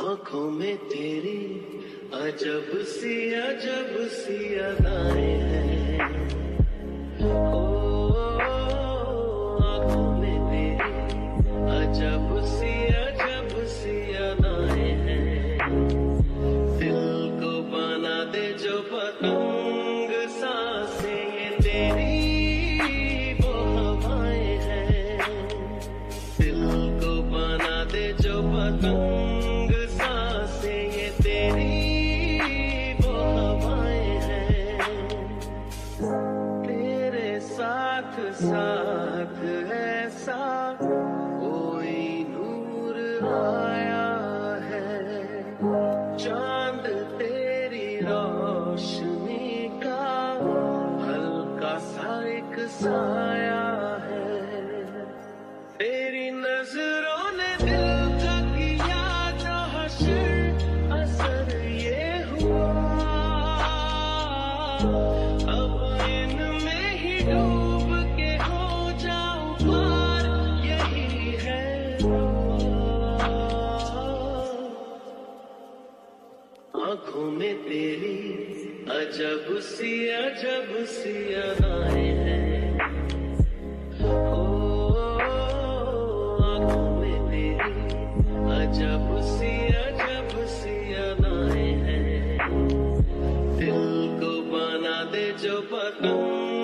आँखों में तेरी अजब सी अदाएं हैं। ओ आँखों में तेरी अजब सी अदाएं हैं। दिल को बना दे जो पतंग सांसें तेरी वो हवाएं हैं। दिल को बना दे जो पतंग साथ ऐसा कोई नूर आया है। चांद तेरी रोशनी का हल्का सा एक साया है। तेरी नजरों ने दिल का किया जो हश्र असर ये हुआ। अब इनमें ही डूब के हो जाऊं पार यही है। आँखों में तेरी अजब सी अदाएं हैं। ओ आँखों में तेरी अजब सी अदाएं हैं। दिल को बना दे जो पतंग